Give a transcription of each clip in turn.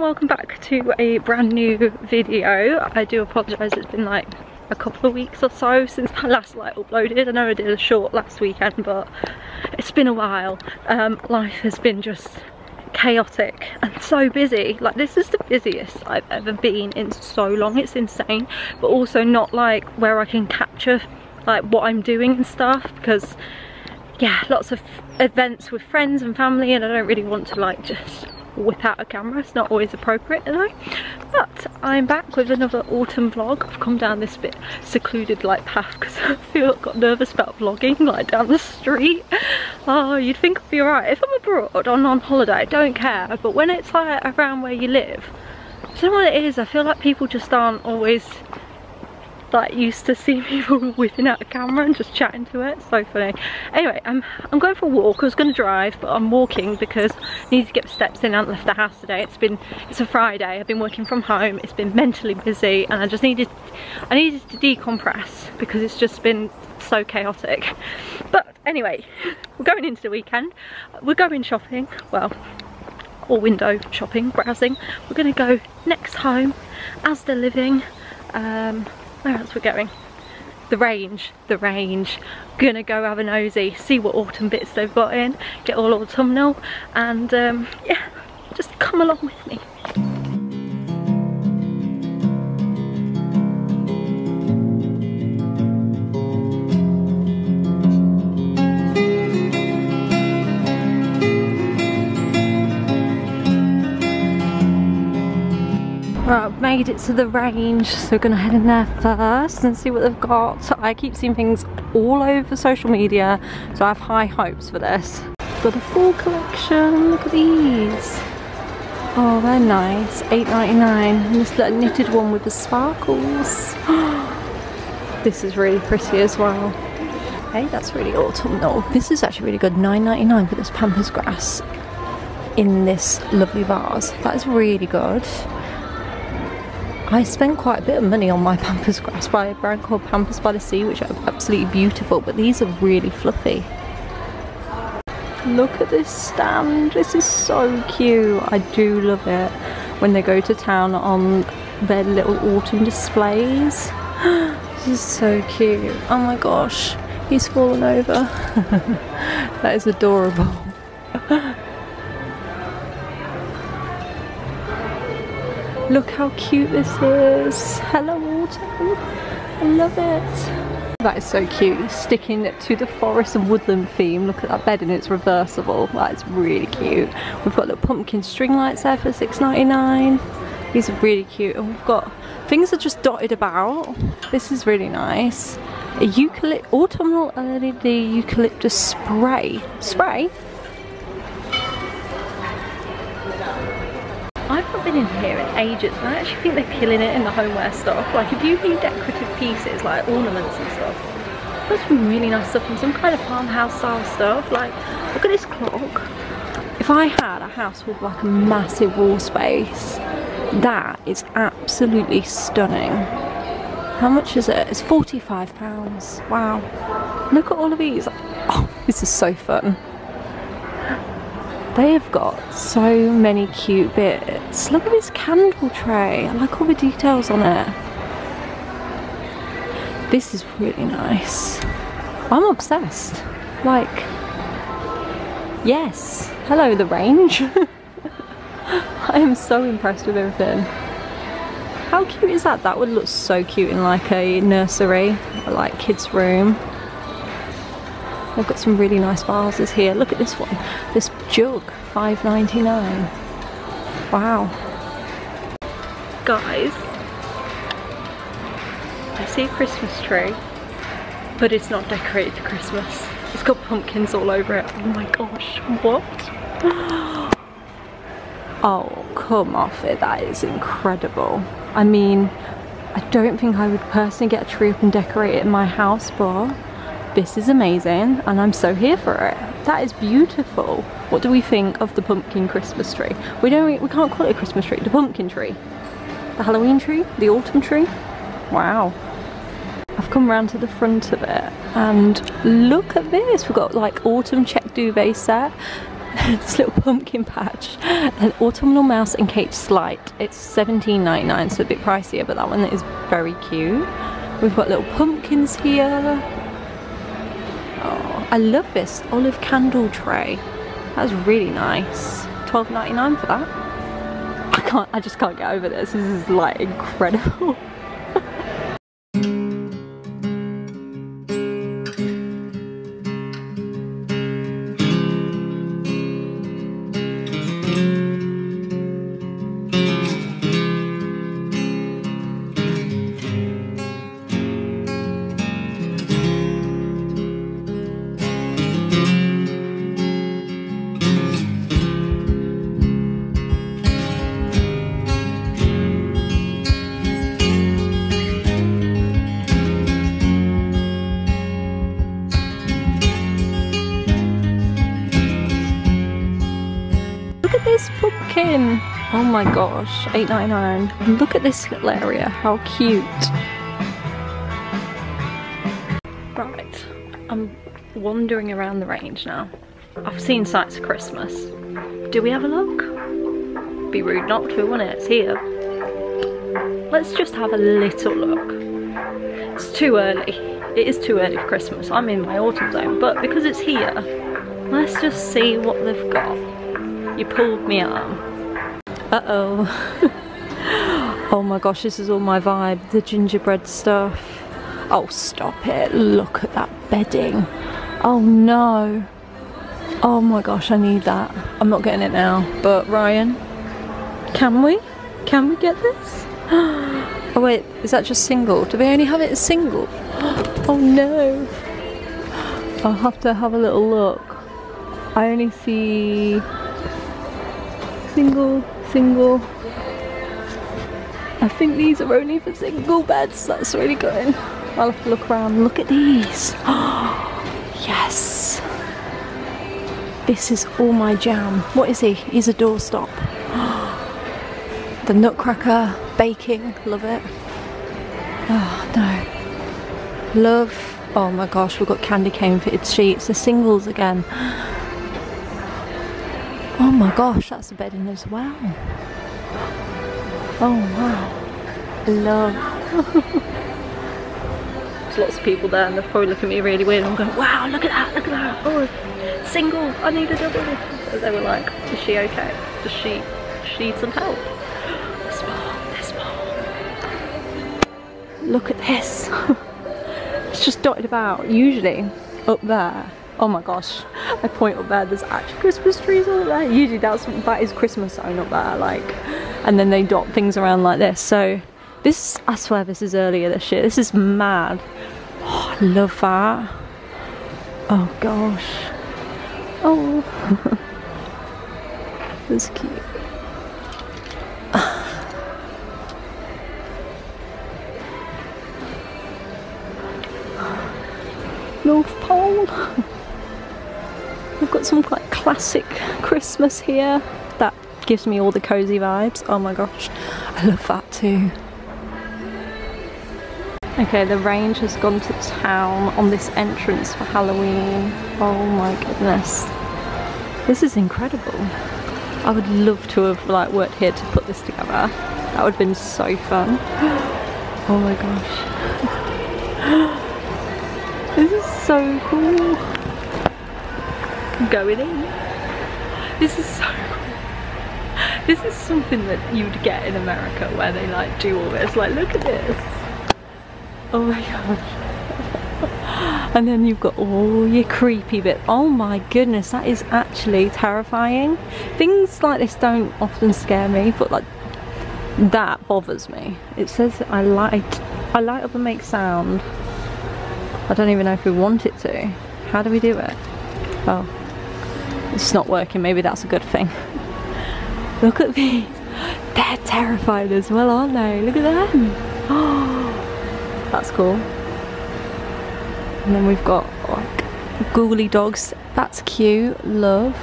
everyone, welcome back to a brand new video. I do apologise, it's been like a couple of weeks or so since I last uploaded. I know I did a short last weekend, but it's been a while. Life has been just chaotic and so busy. Like, this is the busiest I've ever been in so long, it's insane, but also not like where I can capture like what I'm doing and stuff, because yeah, lots of events with friends and family, and I don't really want to like just whip out a camera. It's not always appropriate, you know. But I'm back with another autumn vlog. I've come down this bit secluded like path because I feel I've got nervous about vlogging like down the street. Oh, you'd think I'd be alright if I'm abroad or on holiday, I don't care, but when it's like around where you live, I don't know what it is, I feel like people just aren't always like used to see people whipping out a camera and just chatting to it. So funny. Anyway, I'm going for a walk. I was going to drive, but I'm walking because I need to get steps in. I haven't left the house today. It's a Friday. I've been working from home. It's been mentally busy, and I needed to decompress because it's just been so chaotic. But anyway, we're going into the weekend. We're going shopping. Well, or window shopping, browsing. We're going to go Next Home, Asda Living. Where else we're going? The Range. Gonna go have a nosy, see what autumn bits they've got in, get all autumnal, and yeah, just come along with me. Right, I've made it to the Range, so we're gonna head in there first and see what they've got. I keep seeing things all over social media, so I have high hopes for this. Got a full collection, look at these. Oh, they're nice, $8.99. And this little knitted one with the sparkles. This is really pretty as well. Hey, that's really autumnal. This is actually really good, $9.99 for this pampas grass in this lovely vase. That is really good. I spend quite a bit of money on my pampas grass by a brand called Pampers by the Sea, which are absolutely beautiful, but these are really fluffy. Look at this stand, this is so cute. I do love it when they go to town on their little autumn displays. This is so cute. Oh my gosh, he's fallen over. That is adorable. Look how cute this is. Hello autumn. I love it. That is so cute. Sticking to the forest and woodland theme. Look at that bed, and it's reversible. That is really cute. We've got little pumpkin string lights there for $6.99. These are really cute. And we've got things that are just dotted about. This is really nice. A autumnal LED eucalyptus spray. Spray? I've not been in here in ages, and I actually think they're killing it in the homeware stuff. Like, if you need decorative pieces like ornaments and stuff, there's some really nice stuff and some kind of farmhouse style stuff. Like, look at this clock. If I had a house with like a massive wall space, that is absolutely stunning. How much is it? It's £45. Wow. Look at all of these. Oh, this is so fun. They have got so many cute bits. Look at this candle tray. I like all the details on it. This is really nice. I'm obsessed. Like, yes. Hello, The Range. I am so impressed with everything. How cute is that? That would look so cute in like a nursery or like kids' room. They've got some really nice vases here. Look at this one. This jug, $5.99. Wow. Guys, I see a Christmas tree, but it's not decorated for Christmas. It's got pumpkins all over it. Oh my gosh, what? Oh, come off it. That is incredible. I mean, I don't think I would personally get a tree up and decorate it in my house, but this is amazing, and I'm so here for it. That is beautiful. What do we think of the pumpkin Christmas tree? We can't call it a Christmas tree. The pumpkin tree, the Halloween tree, the autumn tree. Wow. I've come round to the front of it, and look at this. We've got like autumn check duvet set. this little pumpkin patch, an autumnal mouse and cage slide. It's $17.99, so a bit pricier, but that one is very cute. We've got little pumpkins here. Oh, I love this olive candle tray. That's really nice. $12.99 for that. I just can't get over this. This is like incredible. Pumpkin, oh my gosh, $8.99. Look at this little area, how cute. Right, I'm wandering around the range now. I've seen sights for Christmas. Do we have a look? Be rude not to, wouldn't it? It's here. Let's just have a little look. It's too early. It is too early for Christmas. I'm in my autumn zone, but because it's here, let's just see what they've got. You pulled me arm. Uh-oh. Oh my gosh, this is all my vibe. The gingerbread stuff. Oh, stop it. Look at that bedding. Oh no. Oh my gosh, I need that. I'm not getting it now. But Ryan, can we? Can we get this? Oh wait, is that just single? Do we only have it as single? Oh no. I'll have to have a little look. I only see... single. I think these are only for single beds. That's really good. I'll have to look around. Look at these. Oh, yes. This is all my jam. What is he? He's a doorstop. Oh, the nutcracker, baking, love it. Oh no. Love. Oh my gosh, we've got candy cane fitted sheets. The singles again. Oh my gosh, that's a bed in as well. Oh wow. Love. There's lots of people there and they're probably looking at me really weird. I'm going, wow, look at that, look at that. Oh, single, I need a double. And they were like, is she okay? Does she need some help? This one. Look at this. It's just dotted about, usually up there. Oh my gosh, I point up there, there's actually Christmas trees all there. Usually that is Christmas sign up there, like, and then they dot things around like this. So this, I swear this is earlier this year. This is mad. Oh, I love that. Oh gosh. Oh. That's cute. North Pole. We've got some quite classic Christmas here. That gives me all the cozy vibes. Oh my gosh, I love that too. Okay, the range has gone to town on this entrance for Halloween. Oh my goodness. This is incredible. I would love to have like worked here to put this together. That would have been so fun. Oh my gosh. This is so cool. Going in. This is so cool. This is something that you'd get in America where they like do all this. Like, look at this. Oh my gosh. And then you've got all your creepy bit. Oh my goodness, that is actually terrifying. Things like this don't often scare me, but like that bothers me. It says that I light up and make sound. I don't even know if we want it to. How do we do it? Oh. It's not working, maybe that's a good thing. Look at these. They're terrified as well, aren't they? Look at them. Oh, that's cool. And then we've got like, googly dogs. That's cute. Love.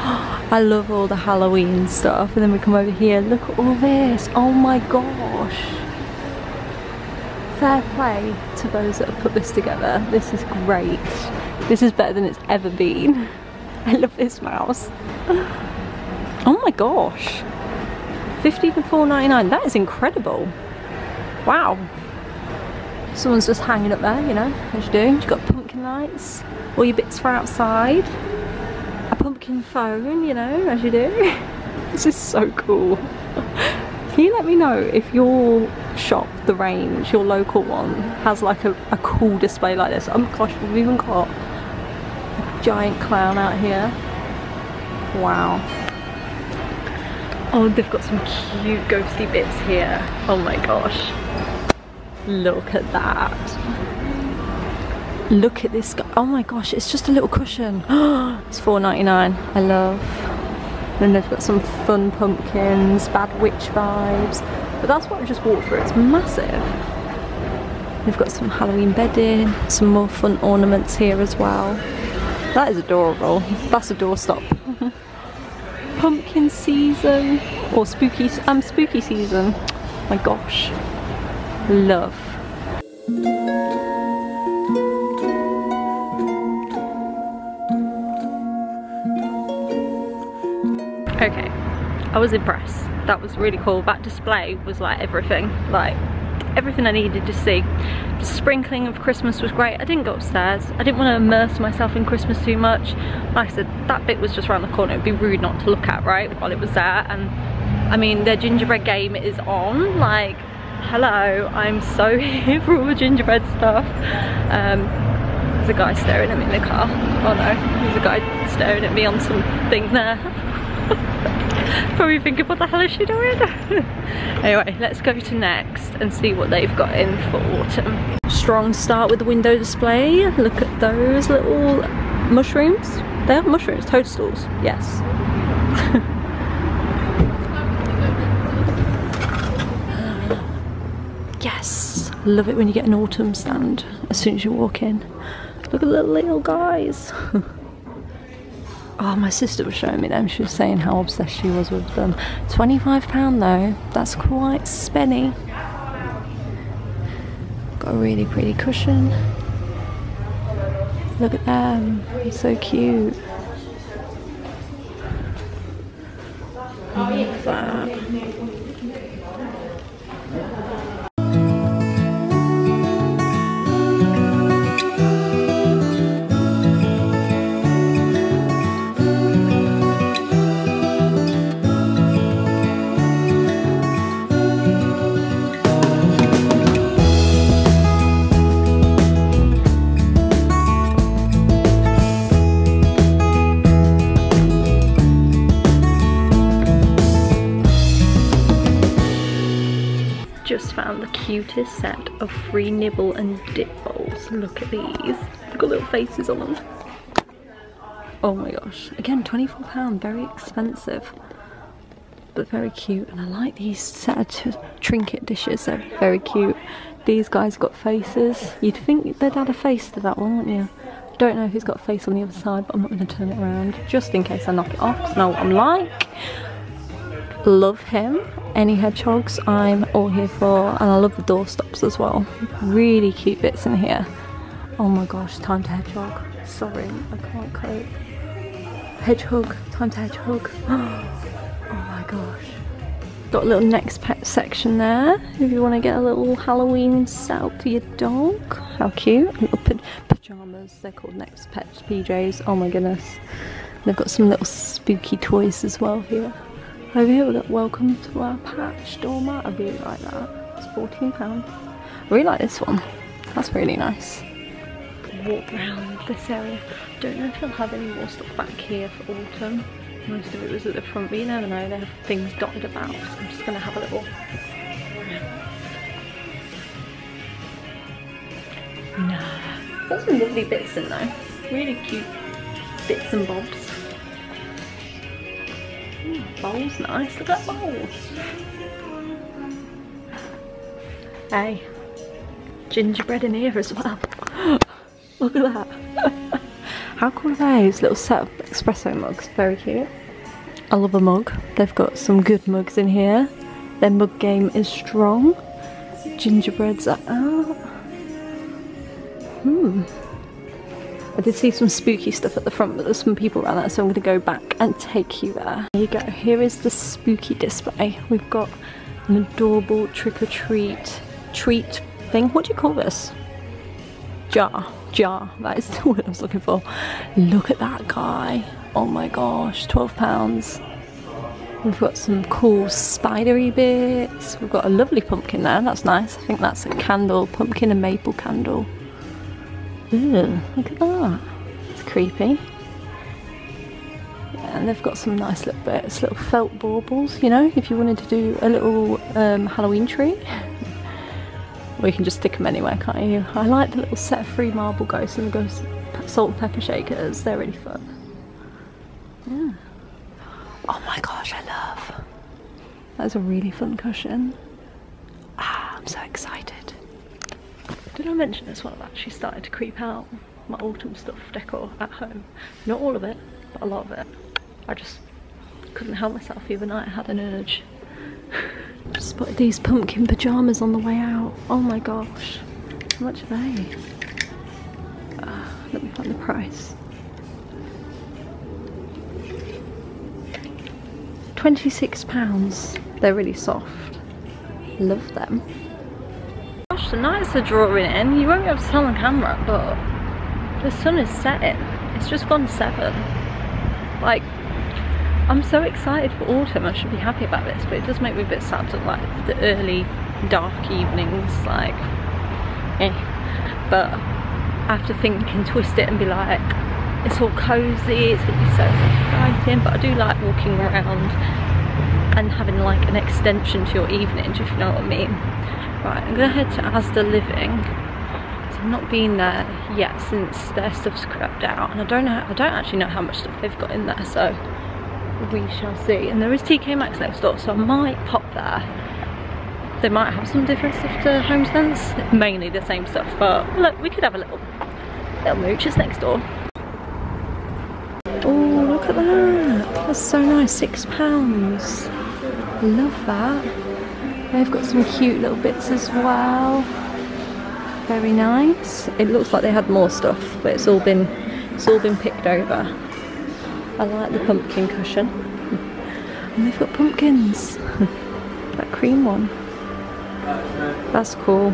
I love all the Halloween stuff. And then we come over here. Look at all this. Oh my gosh. Fair play to those that have put this together. This is great. This is better than it's ever been. I love this mouse. Oh my gosh. 50 for $4.99. That is incredible. Wow. Someone's just hanging up there, you know, as you do. You've got pumpkin lights, all your bits for outside, a pumpkin phone, you know, as you do. This is so cool. Can you let me know if your shop, The Range, your local one, has like a cool display like this? Oh my gosh, we've even got a giant clown out here. Wow. Oh, they've got some cute ghosty bits here. Oh my gosh. Look at that. Look at this guy. Oh my gosh, it's just a little cushion. It's $4.99. I love. Then they've got some fun pumpkins, bad witch vibes. But that's what I just walked through. It's massive. They've got some Halloween bedding, some more fun ornaments here as well. That is adorable. That's a doorstop. Pumpkin season or spooky season. My gosh. Love. Okay, I was impressed. That was really cool. That display was like everything I needed to see. The sprinkling of Christmas was great. I didn't go upstairs. I didn't want to immerse myself in Christmas too much. Like I said, that bit was just around the corner. It'd be rude not to look at, right, while it was there. And I mean, their gingerbread game is on, like, hello, I'm so here for all the gingerbread stuff. There's a guy staring at me in the car. Oh no, there's a guy staring at me on something there. Probably thinking, what the hell is she doing? Anyway, let's go to Next and see what they've got in for autumn. Strong start with the window display. Look at those little mushrooms. They have mushrooms, toadstools, yes. Yes, love it when you get an autumn stand as soon as you walk in. Look at the little guys. Oh, my sister was showing me them. She was saying how obsessed she was with them. £25 though, that's quite spenny. Got a really pretty cushion. Look at them, they're so cute. Love that. Just found the cutest set of free nibble and dip bowls. Look at these. They've got little faces on them. Oh my gosh. Again, £24, very expensive. But very cute. And I like these set of trinket dishes. They're very cute. These guys got faces. You'd think they'd add a face to that one, wouldn't you? I don't know who's got a face on the other side, but I'm not going to turn it around. Just in case I knock it off, because I know what I'm like. Love him. Any hedgehogs I'm all here for, and I love the doorstops as well. Really cute bits in here. Oh my gosh, time to hedgehog. Sorry, I can't cope. Hedgehog, time to hedgehog. Oh my gosh. Got a little Next pet section there. If you want to get a little Halloween setup for your dog. How cute. Little pajamas, they're called Next Pet PJs. Oh my goodness. They've got some little spooky toys as well here. Over here we've got welcome to our patch doormat. I really like that. It's £14. I really like this one. That's really nice. Walk around this area. Don't know if they'll have any more stuff back here for autumn. Most of it was at the front, but you never know, they have things dotted about. So I'm just going to have a little round. Nah. Got some lovely bits in though. Really cute bits and bobs. Bowl's nice, look at that bowl. Hey, gingerbread in here as well. Look at that. How cool are those? Little set of espresso mugs, very cute. I love a mug. They've got some good mugs in here. Their mug game is strong. Gingerbreads are out. I did see some spooky stuff at the front, but there's some people around there, so I'm going to go back and take you there. There you go. Here is the spooky display. We've got an adorable trick-or-treat treat thing. What do you call this? Jar. Jar. That is the word I was looking for. Look at that guy. Oh my gosh. £12. We've got some cool spidery bits. We've got a lovely pumpkin there. That's nice. I think that's a candle pumpkin, a maple candle. Ooh, look at that. It's creepy. Yeah, and they've got some nice little bits, little felt baubles, you know, if you wanted to do a little Halloween tree. Or you can just stick them anywhere, can't you? I like the little set of three marble ghosts and the ghost salt and pepper shakers. They're really fun. Yeah. Oh my gosh, I love. That's a really fun cushion. Ah, I'm so excited. Did I mention as well, I've actually started to creep out my autumn stuff decor at home. Not all of it, but a lot of it. I just couldn't help myself the other night, I had an urge. Just spotted these pumpkin pyjamas on the way out. Oh my gosh, how much are they? Let me find the price. £26. They're really soft. Love them. Gosh, the nights are drawing in. You won't be able to tell on camera, but the sun is setting. It's just gone 7. Like, I'm so excited for autumn. I should be happy about this, but it does make me a bit sad that like the early dark evenings, like, eh. But I have to think and twist it and be like, it's all cozy, it's going to be so exciting. But I do like walking around and having like an extension to your evening, if you know what I mean. Right, I'm going to head to Asda Living. So I've not been there yet since their stuff's crept out, and I don't actually know how much stuff they've got in there, so we shall see. And there is TK Maxx next door, so I might pop there. They might have some different stuff to HomeSense, mainly the same stuff, but look, we could have a little mooch. It's next door. Oh, look at that. That's so nice. £6. Love that. They've got some cute little bits as well. Very nice. It looks like they had more stuff, but it's all been picked over. I like the pumpkin cushion. And they've got pumpkins. That cream one. That's cool.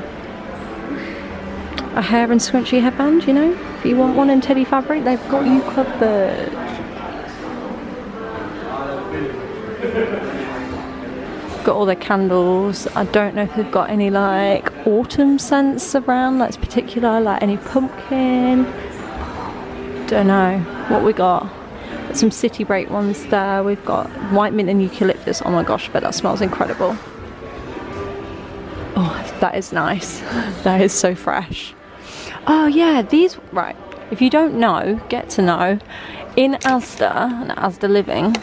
A hair and scrunchy headband, you know? If you want one in Teddy fabric, they've got you covered. Got all their candles. I don't know if they've got any like autumn scents around that's particular, like any pumpkin. Don't know what we got. Some city break ones there. We've got white mint and eucalyptus. Oh my gosh, but that smells incredible. Oh, that is nice. That is so fresh. Oh yeah, these, right, if you don't know, get to know, in Asda and Asda Living,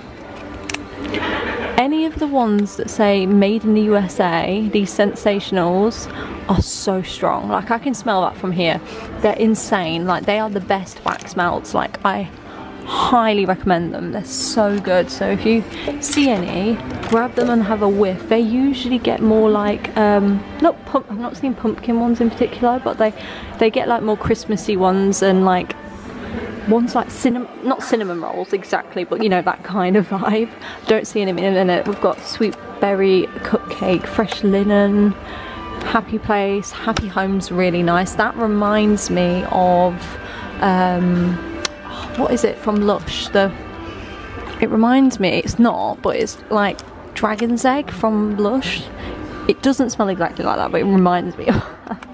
any of the ones that say made in the USA, these sensationals are so strong. Like, I can smell that from here. They're insane. Like, they are the best wax melts. Like, I highly recommend them. They're so good. So if you see any, grab them and have a whiff. They usually get more like I've not seen pumpkin ones in particular, but they get like more Christmassy ones, and like ones like not cinnamon rolls exactly, but you know, that kind of vibe. Don't see any in a minute. We've got sweet berry cupcake, fresh linen, happy place, happy home's really nice. That reminds me of what is it from Lush? It reminds me, it's not, but it's like dragon's egg from Lush. It doesn't smell exactly like that, but it reminds me of that.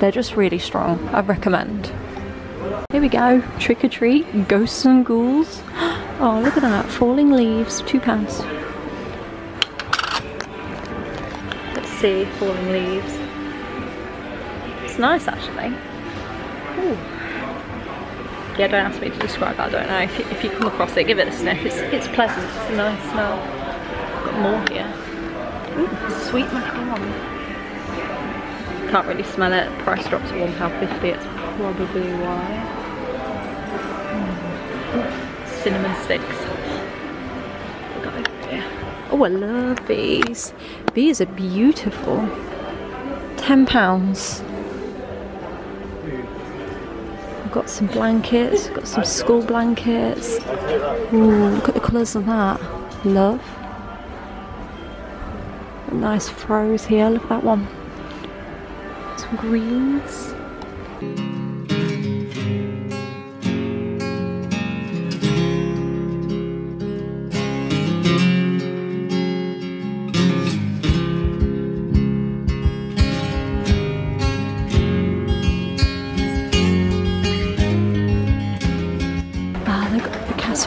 They're just really strong. I recommend. Here we go. Trick or treat. Ghosts and ghouls. Oh, look at that. Falling leaves. £2. Let's see. Falling leaves. It's nice, actually. Ooh. Yeah, don't ask me to describe that, I don't know. If you come across it, give it a sniff. It's pleasant, it's a nice smell. Got more here. Ooh, sweet macaron. Can't really smell it. Price drops to £1.50, it's probably why. Mm. Cinnamon sticks. Got over here. Oh, I love these. These are beautiful. £10. I've got some blankets, got some school blankets. Ooh, look at the colours on that. Love. A nice froze here, look at that one. Some greens.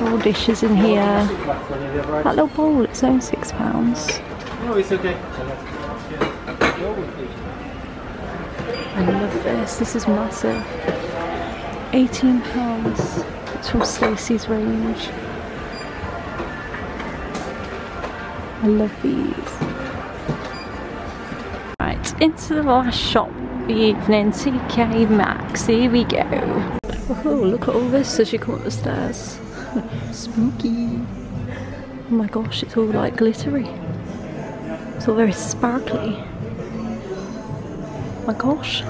All dishes in here. That little bowl, it's only £6. No, it's okay. I love this. This is massive. £18. It's from Stacy's range. I love these. Right, into the last shop of the evening, TK Maxx. Here we go. Oh, look at all this as you come up the stairs. Spooky. Oh my gosh, it's all like glittery. It's all very sparkly. Oh my gosh.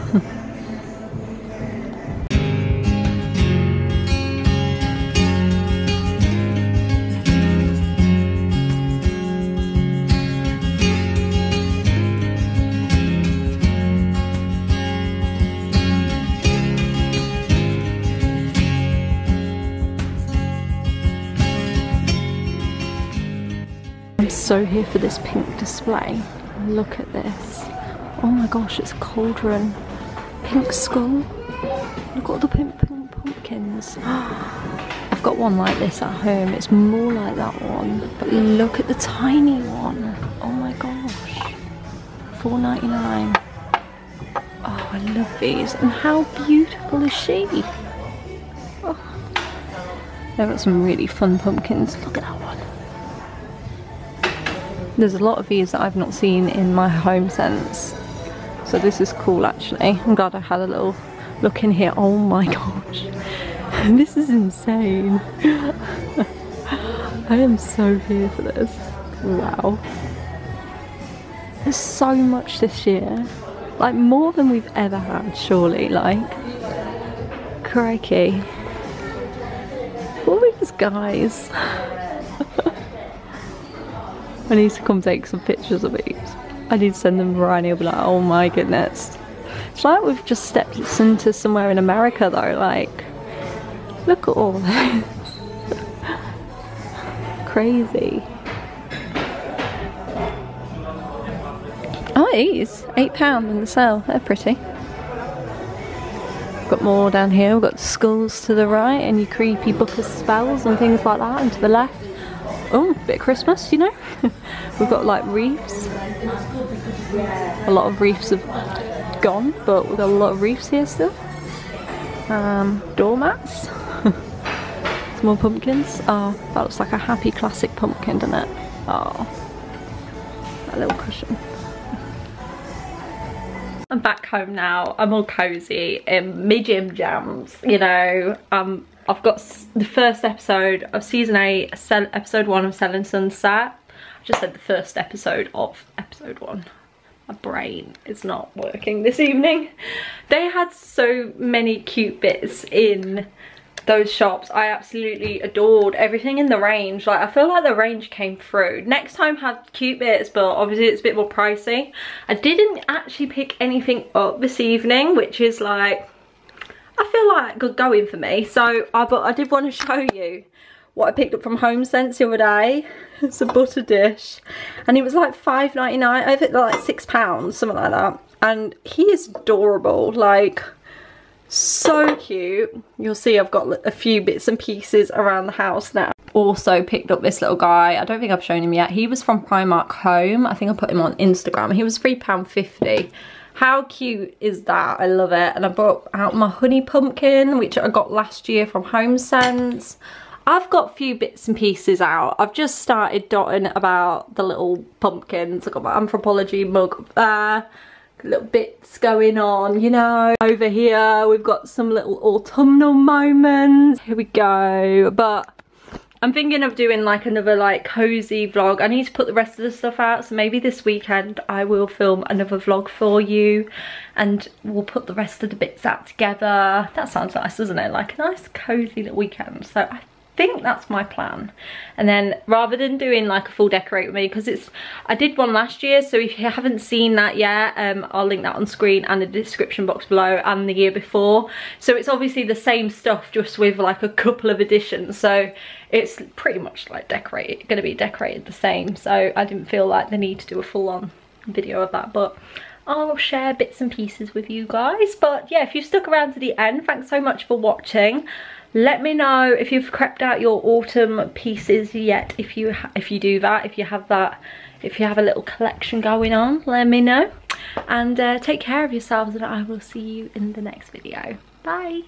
So here for this pink display. Look at this. Oh my gosh, it's a cauldron. Pink skull. Look at all the pink pumpkins. I've got one like this at home. It's more like that one. But look at the tiny one. Oh my gosh. $4.99. Oh, I love these. And how beautiful is she? Oh. They've got some really fun pumpkins. Look at that one. There's a lot of these that I've not seen in my HomeSense, so this is cool actually. I'm glad I had a little look in here. Oh my gosh, this is insane. I am so here for this. Wow. There's so much this year, like more than we've ever had surely, like crikey. What are these guys? I need to come take some pictures of these. I need to send them to Ryan. He'll be like, oh my goodness. It's like we've just stepped into somewhere in America though, like, look at all this. Crazy. Oh, these, £8 in the sale, they're pretty. Got more down here, we've got skulls to the right and your creepy book of spells and things like that, and to the left. Oh, a bit of Christmas, you know. We've got like wreaths. A lot of wreaths have gone, but we've got a lot of wreaths here still. Doormats. Some more pumpkins. Oh, that looks like a happy classic pumpkin, doesn't it? Oh, that little cushion. I'm back home now. I'm all cozy in my gym jams, you know. I've got the first episode of season 8, episode 1 of Selling Sunset. I just said the first episode of episode 1. My brain is not working this evening. They had so many cute bits in those shops. I absolutely adored everything in the range. Like, I feel like the range came through. Next Home had cute bits, but obviously it's a bit more pricey. I didn't actually pick anything up this evening, which is like, I feel like good going for me. So I did want to show you what I picked up from HomeSense the other day. It's a butter dish and it was like $5.99. I think like £6, something like that. And he is adorable, like so cute. You'll see I've got a few bits and pieces around the house now. Also picked up this little guy. I don't think I've shown him yet. He was from Primark Home. I think I put him on Instagram. He was £3.50. How cute is that? I love it. And I brought out my honey pumpkin, which I got last year from HomeSense. I've got a few bits and pieces out. I've just started dotting about the little pumpkins. I've got my anthropology mug up there. Little bits going on, you know. Over here, we've got some little autumnal moments. Here we go. But I'm thinking of doing like another like cozy vlog. I need to put the rest of the stuff out, so maybe this weekend I will film another vlog for you and we'll put the rest of the bits out together. That sounds nice, doesn't it? Like a nice cozy little weekend. So I think that's my plan. And then rather than doing like a full decorate with me, because it's, I did one last year, so if you haven't seen that yet, I'll link that on screen and the description box below, and the year before. So it's obviously the same stuff, just with like a couple of additions, so it's pretty much like decorated, gonna be decorated the same. So I didn't feel like the need to do a full-on video of that, but I'll share bits and pieces with you guys. But yeah, if you've stuck around to the end, thanks so much for watching. Let me know if you've crept out your autumn pieces yet, if you do that, if you have that, if you have a little collection going on, let me know. And take care of yourselves, and I will see you in the next video. Bye.